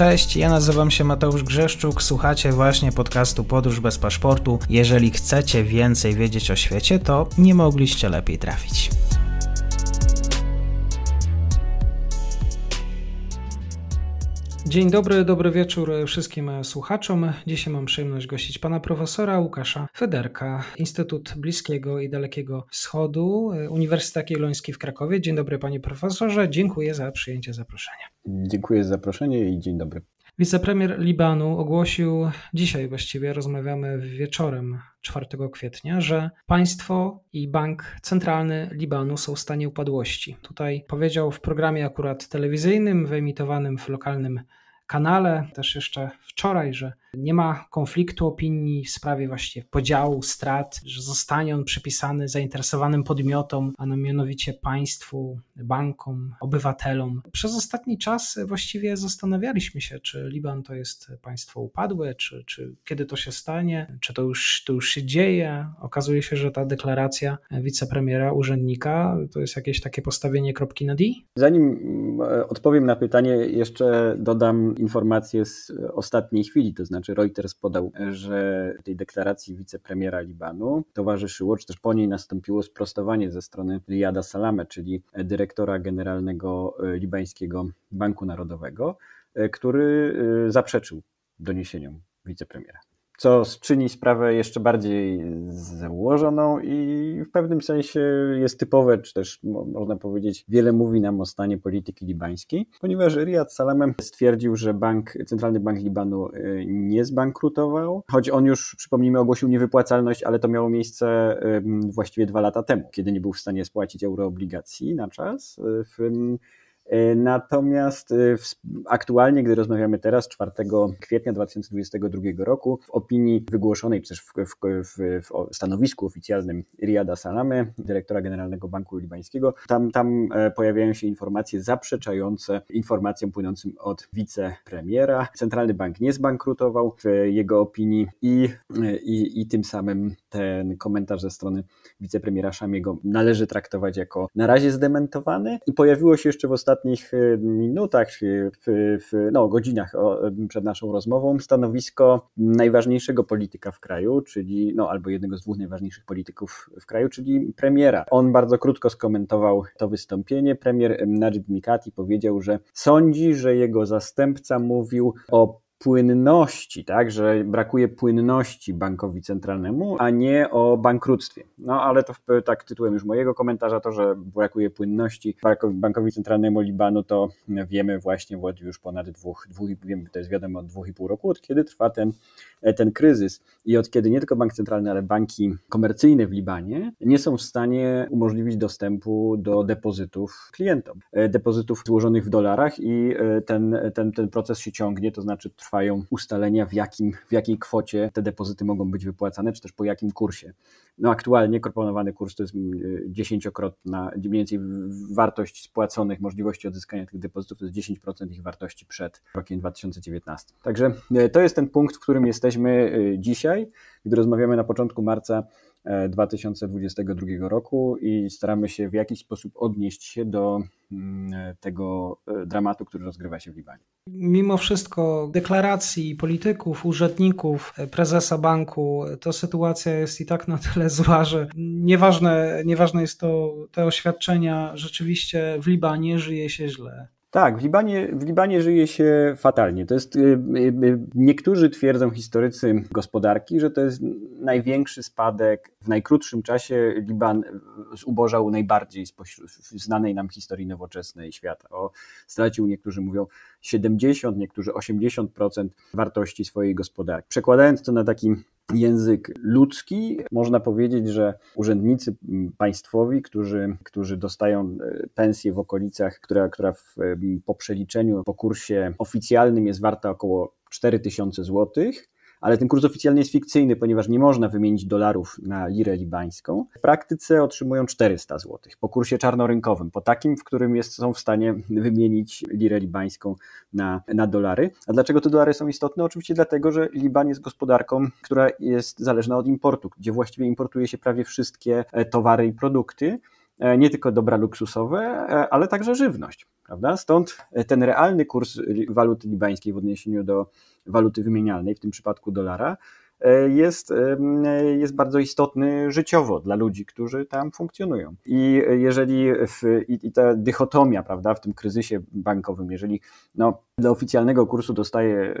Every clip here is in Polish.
Cześć, ja nazywam się Mateusz Grzeszczuk, słuchacie właśnie podcastu Podróż bez Paszportu. Jeżeli chcecie więcej wiedzieć o świecie, to nie mogliście lepiej trafić. Dzień dobry, dobry wieczór wszystkim słuchaczom. Dzisiaj mam przyjemność gościć pana profesora Łukasza Fyderka, Instytut Bliskiego i Dalekiego Wschodu, Uniwersytet Jagielloński w Krakowie. Dzień dobry panie profesorze, dziękuję za przyjęcie zaproszenia. Dziękuję za zaproszenie i dzień dobry. Wicepremier Libanu ogłosił dzisiaj, właściwie rozmawiamy wieczorem 4 kwietnia, że państwo i bank centralny Libanu są w stanie upadłości. Tutaj powiedział w programie akurat telewizyjnym, wyemitowanym w lokalnym kanale, też jeszcze wczoraj, że nie ma konfliktu opinii w sprawie właśnie podziału strat, że zostanie on przypisany zainteresowanym podmiotom, a mianowicie państwu, bankom, obywatelom. Przez ostatni czas właściwie zastanawialiśmy się, czy Liban to jest państwo upadłe, czy kiedy to się stanie, czy to już się dzieje. Okazuje się, że ta deklaracja wicepremiera, urzędnika to jest jakieś takie postawienie kropki na D? Zanim odpowiem na pytanie, jeszcze dodam informację z ostatniej chwili, to znaczy Reuters podał, że tej deklaracji wicepremiera Libanu towarzyszyło, czy też po niej nastąpiło sprostowanie ze strony Riada Salameh, czyli dyrektora generalnego Libańskiego Banku Narodowego, który zaprzeczył doniesieniom wicepremiera, co czyni sprawę jeszcze bardziej złożoną i w pewnym sensie jest typowe, czy też można powiedzieć, wiele mówi nam o stanie polityki libańskiej, ponieważ Riad Salameh stwierdził, że Centralny Bank Libanu nie zbankrutował, choć on już, przypomnijmy, ogłosił niewypłacalność, ale to miało miejsce właściwie 2 lata temu, kiedy nie był w stanie spłacić euroobligacji na czas. Natomiast aktualnie, gdy rozmawiamy teraz, 4 kwietnia 2022 roku, w opinii wygłoszonej, czy też w stanowisku oficjalnym Riada Salameh, dyrektora generalnego Banku Libańskiego, tam pojawiają się informacje zaprzeczające informacjom płynącym od wicepremiera. Centralny bank nie zbankrutował w jego opinii i tym samym ten komentarz ze strony wicepremiera Szamiego należy traktować jako na razie zdementowany. I pojawiło się jeszcze w ostatnich minutach, godzinach przed naszą rozmową stanowisko najważniejszego polityka w kraju, czyli albo jednego z dwóch najważniejszych polityków w kraju, czyli premiera. On bardzo krótko skomentował to wystąpienie. Premier Najib Mikati powiedział, że sądzi, że jego zastępca mówił o płynności, tak, że brakuje płynności bankowi centralnemu, a nie o bankructwie. Ale to tak tytułem już mojego komentarza, to, że brakuje płynności bankowi centralnemu Libanu, to wiemy właśnie już ponad to jest wiadomo od 2,5 roku, od kiedy trwa ten kryzys i od kiedy nie tylko bank centralny, ale banki komercyjne w Libanie nie są w stanie umożliwić dostępu do depozytów klientom, depozytów złożonych w dolarach i ten proces się ciągnie, to znaczy trwają ustalenia, w jakiej kwocie te depozyty mogą być wypłacane, czy też po jakim kursie. Aktualnie proponowany kurs to jest 10-krotna, mniej więcej wartość spłaconych, możliwości odzyskania tych depozytów to jest 10% ich wartości przed rokiem 2019. Także to jest ten punkt, w którym jesteśmy dzisiaj, gdy rozmawiamy na początku marca 2022 roku i staramy się w jakiś sposób odnieść się do tego dramatu, który rozgrywa się w Libanie. Mimo wszystko deklaracji polityków, urzędników, prezesa banku, to sytuacja jest i tak na tyle zła, że nieważne jest to, te oświadczenia, rzeczywiście w Libanie żyje się źle. Tak, w Libanie żyje się fatalnie. To jest, niektórzy twierdzą, historycy gospodarki, że to jest największy spadek w najkrótszym czasie. Liban zubożał najbardziej spośród znanej nam historii nowoczesnej świata. Stracił, niektórzy mówią, 70%, niektórzy 80% wartości swojej gospodarki. Przekładając to na taki język ludzki, można powiedzieć, że urzędnicy państwowi, którzy dostają pensję w okolicach, która po przeliczeniu, po kursie oficjalnym jest warta około 4000 zł, ale ten kurs oficjalny jest fikcyjny, ponieważ nie można wymienić dolarów na lirę libańską. W praktyce otrzymują 400 zł po kursie czarnorynkowym, po takim, w którym są w stanie wymienić lirę libańską na dolary. A dlaczego te dolary są istotne? Oczywiście dlatego, że Liban jest gospodarką, która jest zależna od importu, gdzie właściwie importuje się prawie wszystkie towary i produkty. nie tylko dobra luksusowe, ale także żywność, prawda? Stąd ten realny kurs waluty libańskiej w odniesieniu do waluty wymienialnej, w tym przypadku dolara, jest bardzo istotny życiowo dla ludzi, którzy tam funkcjonują. I jeżeli ta dychotomia, prawda, w tym kryzysie bankowym, jeżeli dla oficjalnego kursu dostaje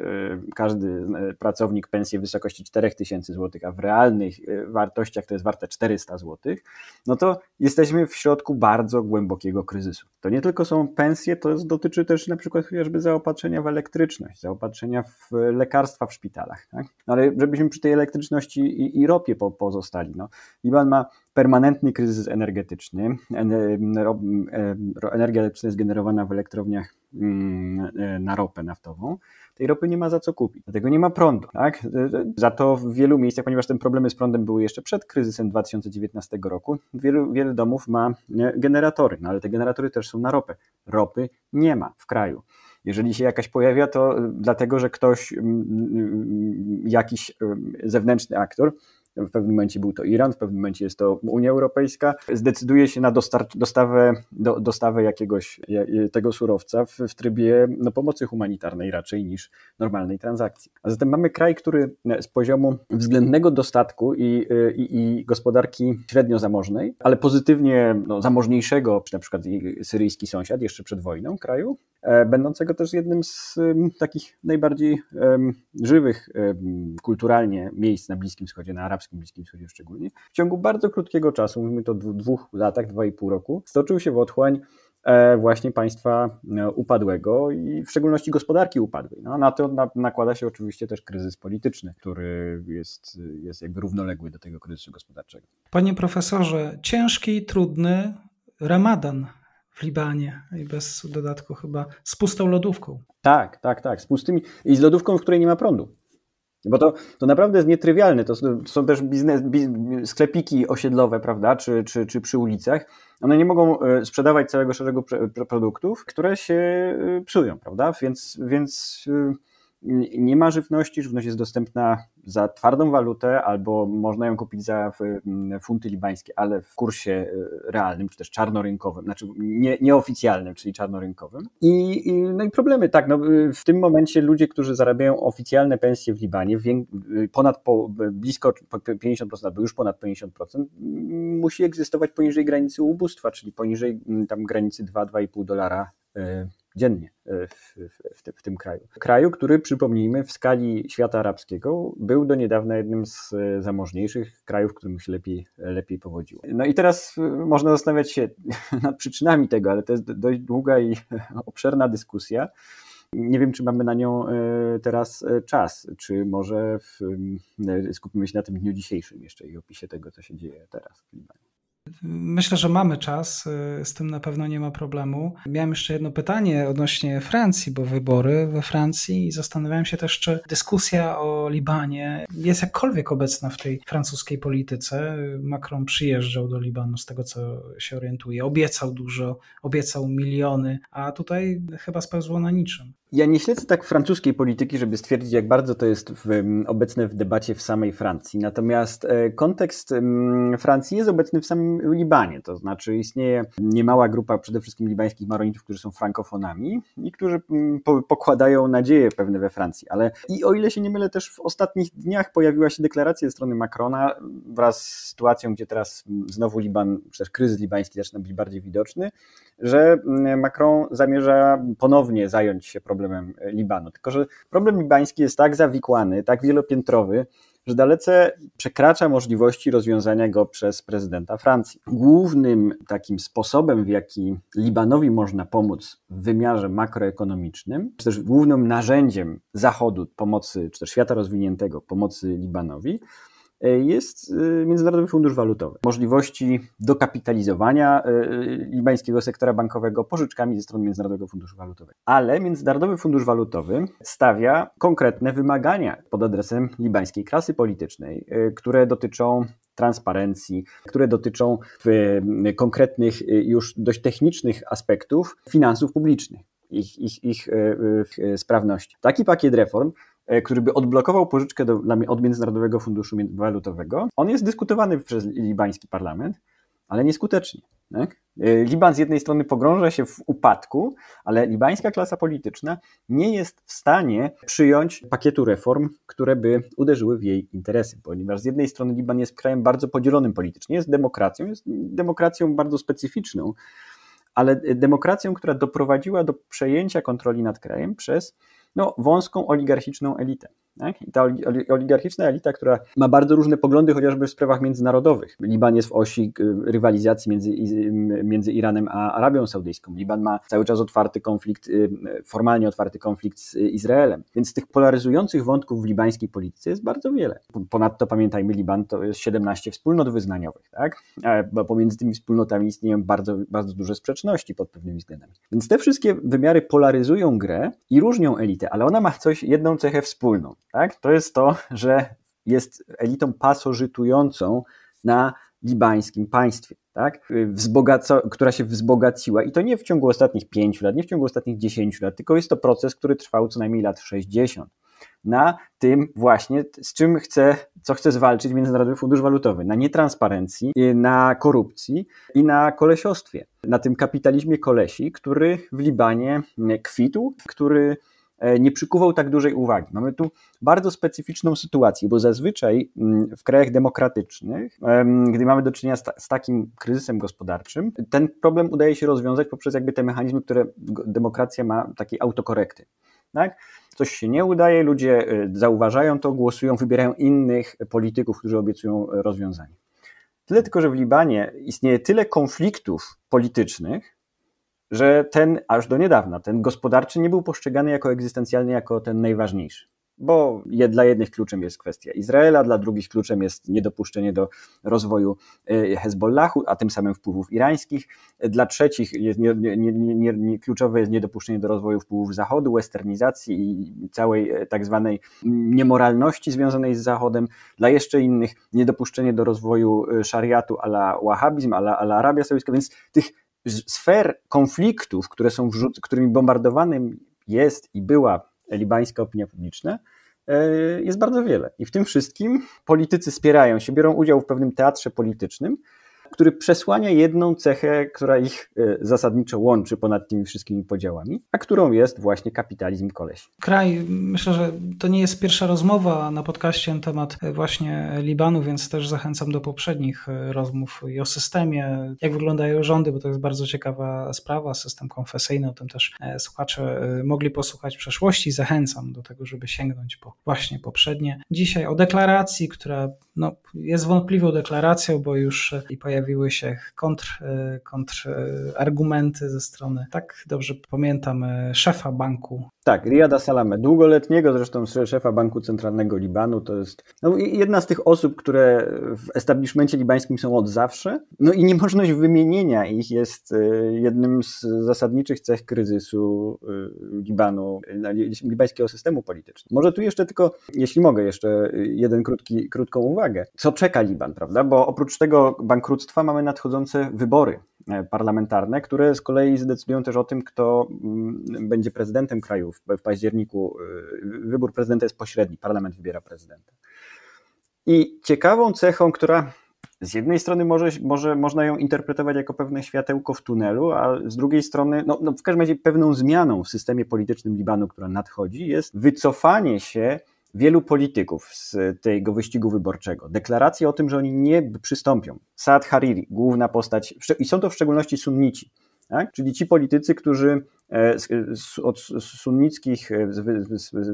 każdy pracownik pensję w wysokości 4000 zł, a w realnych wartościach to jest warte 400 zł, no to jesteśmy w środku bardzo głębokiego kryzysu. To nie tylko są pensje, to dotyczy też na przykład chociażby zaopatrzenia w elektryczność, zaopatrzenia w lekarstwa w szpitalach, tak? No ale żebyśmy przy tej elektryczności i ropie pozostali. No. Liban ma permanentny kryzys energetyczny. Energia elektryczna jest generowana w elektrowniach na ropę naftową. Tej ropy nie ma za co kupić, dlatego nie ma prądu. Tak? Za to w wielu miejscach, ponieważ te problemy z prądem były jeszcze przed kryzysem 2019 roku, wiele domów ma generatory, no ale te generatory też są na ropę. Ropy nie ma w kraju. Jeżeli się jakaś pojawia, to dlatego, że ktoś, jakiś zewnętrzny aktor, w pewnym momencie był to Iran, w pewnym momencie jest to Unia Europejska, zdecyduje się na dostawę jakiegoś tego surowca w trybie pomocy humanitarnej raczej niż normalnej transakcji. A zatem mamy kraj, który z poziomu względnego dostatku i gospodarki średnio zamożnej, ale pozytywnie zamożniejszego, na przykład syryjski sąsiad jeszcze przed wojną kraju, będącego też jednym z takich najbardziej żywych kulturalnie miejsc na Bliskim Wschodzie, na arabskim Bliskim Wschodzie szczególnie, w ciągu bardzo krótkiego czasu, mówimy to 2 latach, 2,5 roku, stoczył się w otchłań właśnie państwa upadłego i w szczególności gospodarki upadłej. No, na to nakłada się oczywiście też kryzys polityczny, który jest jakby równoległy do tego kryzysu gospodarczego. Panie profesorze, ciężki, trudny Ramadan w Libanie i bez dodatku chyba z pustą lodówką. Tak, z pustymi i z lodówką, w której nie ma prądu. Bo to naprawdę jest nietrywialne. To są też sklepiki osiedlowe, prawda, czy przy ulicach. One nie mogą sprzedawać całego szeregu produktów, które się psują, prawda? Więc nie ma żywności, żywność jest dostępna za twardą walutę albo można ją kupić za funty libańskie, ale w kursie realnym, czy też czarnorynkowym, znaczy nieoficjalnym, czyli czarnorynkowym. I problemy, tak, w tym momencie ludzie, którzy zarabiają oficjalne pensje w Libanie, blisko 50%, albo już ponad 50%, musi egzystować poniżej granicy ubóstwa, czyli poniżej tam granicy $2–2,5 dziennie w tym kraju. Kraju, który, przypomnijmy, w skali świata arabskiego był do niedawna jednym z zamożniejszych krajów, którym się lepiej powodziło. No i teraz można zastanawiać się nad przyczynami tego, ale to jest dość długa i obszerna dyskusja. Nie wiem, czy mamy na nią teraz czas, czy może skupimy się na tym dniu dzisiejszym jeszcze i opisie tego, co się dzieje teraz w Libanie. Myślę, że mamy czas, z tym na pewno nie ma problemu. Miałem jeszcze jedno pytanie odnośnie Francji, bo wybory we Francji i zastanawiałem się też, czy dyskusja o Libanie jest jakkolwiek obecna w tej francuskiej polityce. Macron przyjeżdżał do Libanu, z tego co się orientuję, obiecał dużo, obiecał miliony, a tutaj chyba spełzło na niczym. Ja nie śledzę tak francuskiej polityki, żeby stwierdzić, jak bardzo to jest obecne w debacie w samej Francji. Natomiast kontekst Francji jest obecny w samym Libanie. To znaczy istnieje niemała grupa przede wszystkim libańskich maronitów, którzy są frankofonami i którzy pokładają nadzieje pewne we Francji. Ale i o ile się nie mylę, też w ostatnich dniach pojawiła się deklaracja ze strony Macrona wraz z sytuacją, gdzie teraz znowu Liban, czy też kryzys libański zaczyna być bardziej widoczny, że Macron zamierza ponownie zająć się problemem Libanu. Tylko że problem libański jest tak zawikłany, tak wielopiętrowy, że dalece przekracza możliwości rozwiązania go przez prezydenta Francji. Głównym takim sposobem, w jaki Libanowi można pomóc w wymiarze makroekonomicznym, czy też głównym narzędziem Zachodu pomocy, czy też świata rozwiniętego pomocy Libanowi, jest Międzynarodowy Fundusz Walutowy. Możliwości dokapitalizowania libańskiego sektora bankowego pożyczkami ze strony Międzynarodowego Funduszu Walutowego. Ale Międzynarodowy Fundusz Walutowy stawia konkretne wymagania pod adresem libańskiej klasy politycznej, które dotyczą transparencji, które dotyczą konkretnych, już dość technicznych aspektów finansów publicznych, ich sprawności. Taki pakiet reform, który by odblokował pożyczkę od Międzynarodowego Funduszu Walutowego. On jest dyskutowany przez libański parlament, ale nieskutecznie. Tak? Liban z jednej strony pogrąża się w upadku, ale libańska klasa polityczna nie jest w stanie przyjąć pakietu reform, które by uderzyły w jej interesy, ponieważ z jednej strony Liban jest krajem bardzo podzielonym politycznie, jest demokracją bardzo specyficzną, ale demokracją, która doprowadziła do przejęcia kontroli nad krajem przez wąską oligarchiczną elitę. Tak? I ta oligarchiczna elita, która ma bardzo różne poglądy chociażby w sprawach międzynarodowych. Liban jest w osi rywalizacji między Iranem a Arabią Saudyjską. Liban ma cały czas otwarty konflikt, formalnie otwarty konflikt z Izraelem. Więc tych polaryzujących wątków w libańskiej polityce jest bardzo wiele. Ponadto pamiętajmy, Liban to jest 17 wspólnot wyznaniowych, tak? Bo pomiędzy tymi wspólnotami istnieją bardzo, bardzo duże sprzeczności pod pewnymi względami. Więc te wszystkie wymiary polaryzują grę i różnią elitę, ale ona ma jedną cechę wspólną. Tak? To jest to, że jest elitą pasożytującą na libańskim państwie, tak? Która się wzbogaciła i to nie w ciągu ostatnich 5 lat, nie w ciągu ostatnich 10 lat, tylko jest to proces, który trwał co najmniej lat 60. Na tym właśnie, co chce zwalczyć Międzynarodowy Fundusz Walutowy, na nietransparencji, na korupcji i na kolesiostwie, na tym kapitalizmie kolesi, który w Libanie kwitł, który nie przykuwał tak dużej uwagi. Mamy tu bardzo specyficzną sytuację, bo zazwyczaj w krajach demokratycznych, gdy mamy do czynienia z takim kryzysem gospodarczym, ten problem udaje się rozwiązać poprzez jakby te mechanizmy, które demokracja ma, takiej autokorekty. Tak? Coś się nie udaje, ludzie zauważają to, głosują, wybierają innych polityków, którzy obiecują rozwiązanie. Tyle tylko, że w Libanie istnieje tyle konfliktów politycznych, że ten aż do niedawna, ten gospodarczy nie był postrzegany jako egzystencjalny, jako ten najważniejszy. Bo dla jednych kluczem jest kwestia Izraela, dla drugich kluczem jest niedopuszczenie do rozwoju Hezbollahu, a tym samym wpływów irańskich. Dla trzecich kluczowe jest niedopuszczenie do rozwoju wpływów Zachodu, westernizacji i całej tak zwanej niemoralności związanej z Zachodem. Dla jeszcze innych niedopuszczenie do rozwoju szariatu ala wahabizm, ala Arabia Saudyjska, więc tych sfer konfliktów, którymi bombardowanym jest i była libańska opinia publiczna, jest bardzo wiele. I w tym wszystkim politycy spierają się, biorą udział w pewnym teatrze politycznym, który przesłania jedną cechę, która ich zasadniczo łączy ponad tymi wszystkimi podziałami, a którą jest właśnie kapitalizm kolesi. Kraj, myślę, że to nie jest pierwsza rozmowa na podcaście na temat właśnie Libanu, więc też zachęcam do poprzednich rozmów i o systemie, jak wyglądają rządy, bo to jest bardzo ciekawa sprawa, system konfesyjny, o tym też słuchacze mogli posłuchać w przeszłości. Zachęcam do tego, żeby sięgnąć po właśnie poprzednie. Dzisiaj o deklaracji, która jest wątpliwą deklaracją, bo już i pojawiły się kontrargumenty ze strony, tak dobrze pamiętam, szefa banku. Tak, Riada Salameh, długoletniego zresztą szefa Banku Centralnego Libanu. To jest jedna z tych osób, które w establishmencie libańskim są od zawsze. I niemożność wymienienia ich jest jednym z zasadniczych cech kryzysu Libanu, libańskiego systemu politycznego. Może tu jeszcze tylko, jeśli mogę, jeszcze jeden krótką uwagę. Co czeka Liban, prawda? Bo oprócz tego bankructwa mamy nadchodzące wybory parlamentarne, które z kolei zdecydują też o tym, kto będzie prezydentem kraju w październiku. Wybór prezydenta jest pośredni, parlament wybiera prezydenta. I ciekawą cechą, która z jednej strony można ją interpretować jako pewne światełko w tunelu, a z drugiej strony w każdym razie pewną zmianą w systemie politycznym Libanu, która nadchodzi, jest wycofanie się wielu polityków z tego wyścigu wyborczego. Deklaracje o tym, że oni nie przystąpią. Saad Hariri, główna postać, i są to w szczególności sunnici, tak? Czyli ci politycy, którzy od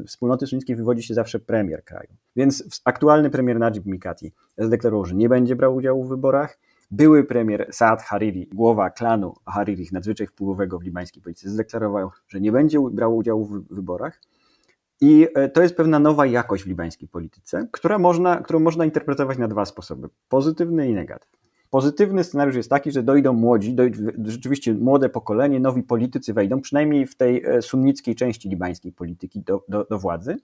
wspólnoty sunnickiej wywodzi się zawsze premier kraju. Więc aktualny premier Najib Mikati zdeklarował, że nie będzie brał udziału w wyborach. Były premier Saad Hariri, głowa klanu Hariri, nadzwyczaj wpływowego w libańskiej polityce, zdeklarował, że nie będzie brał udziału w wyborach. I to jest pewna nowa jakość w libańskiej polityce, którą można interpretować na dwa sposoby, pozytywny i negatywny. Pozytywny scenariusz jest taki, że dojdą młodzi, rzeczywiście młode pokolenie, nowi politycy wejdą, przynajmniej w tej sunnickiej części libańskiej polityki do władzy.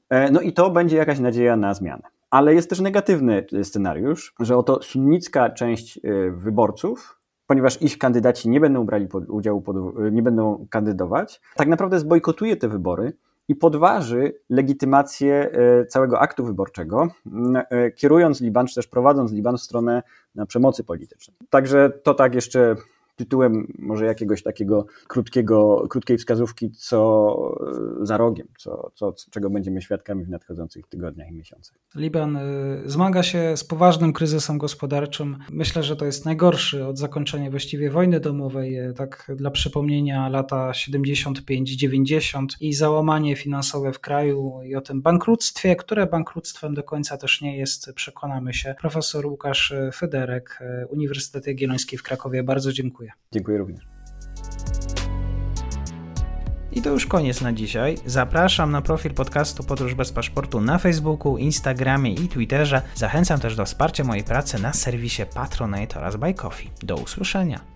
I to będzie jakaś nadzieja na zmianę. Ale jest też negatywny scenariusz, że oto sunnicka część wyborców, ponieważ ich kandydaci nie będą brali udziału, nie będą kandydować, tak naprawdę zbojkotuje te wybory i podważy legitymację całego aktu wyborczego, kierując Liban, czy też prowadząc Liban w stronę przemocy politycznej. Także to tak jeszcze tytułem może jakiegoś takiego krótkiej wskazówki, co za rogiem, czego będziemy świadkami w nadchodzących tygodniach i miesiącach. Liban zmaga się z poważnym kryzysem gospodarczym. Myślę, że to jest najgorszy od zakończenia właściwie wojny domowej. Tak dla przypomnienia, lata 75-90 i załamanie finansowe w kraju i o tym bankructwie, które bankructwem do końca też nie jest, przekonamy się. Profesor Łukasz Fyderek, Uniwersytet Jagielloński w Krakowie. Bardzo dziękuję. Dziękuję również. I to już koniec na dzisiaj. Zapraszam na profil podcastu Podróż bez Paszportu na Facebooku, Instagramie i Twitterze. Zachęcam też do wsparcia mojej pracy na serwisie Patronite oraz Buy Coffee. Do usłyszenia.